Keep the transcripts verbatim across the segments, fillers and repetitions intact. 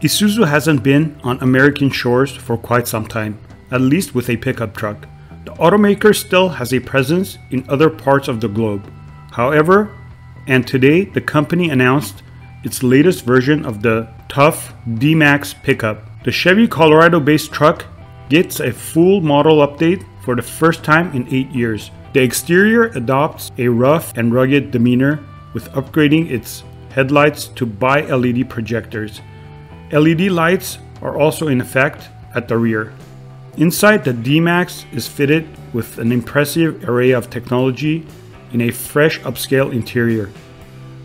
Isuzu hasn't been on American shores for quite some time, at least with a pickup truck. The automaker still has a presence in other parts of the globe, however, and today the company announced its latest version of the tough D max pickup. The Chevy Colorado-based truck gets a full model update for the first time in eight years. The exterior adopts a rough and rugged demeanor with upgrading its headlights to bi-L E D projectors. L E D lights are also in effect at the rear. Inside, the D max is fitted with an impressive array of technology in a fresh upscale interior.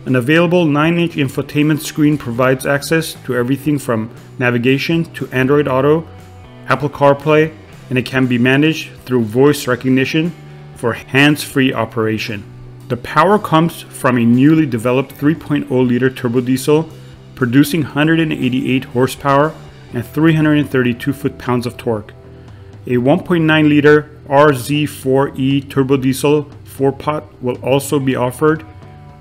An available nine inch infotainment screen provides access to everything from navigation to Android Auto, Apple CarPlay, and it can be managed through voice recognition for hands-free operation. The power comes from a newly developed three point oh liter turbo diesel, producing one hundred eighty-eight horsepower and three hundred thirty-two foot-pounds of torque. A one point nine liter R Z four E turbo diesel four pot will also be offered,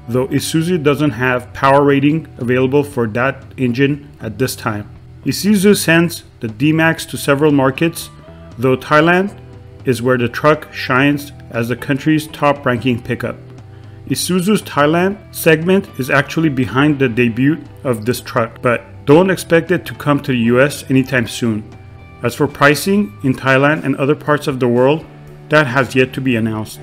though Isuzu doesn't have power rating available for that engine at this time. Isuzu sends the D max to several markets, though Thailand is where the truck shines as the country's top-ranking pickup. Isuzu's Thailand segment is actually behind the debut of this truck, but don't expect it to come to the U S anytime soon. As for pricing in Thailand and other parts of the world, that has yet to be announced.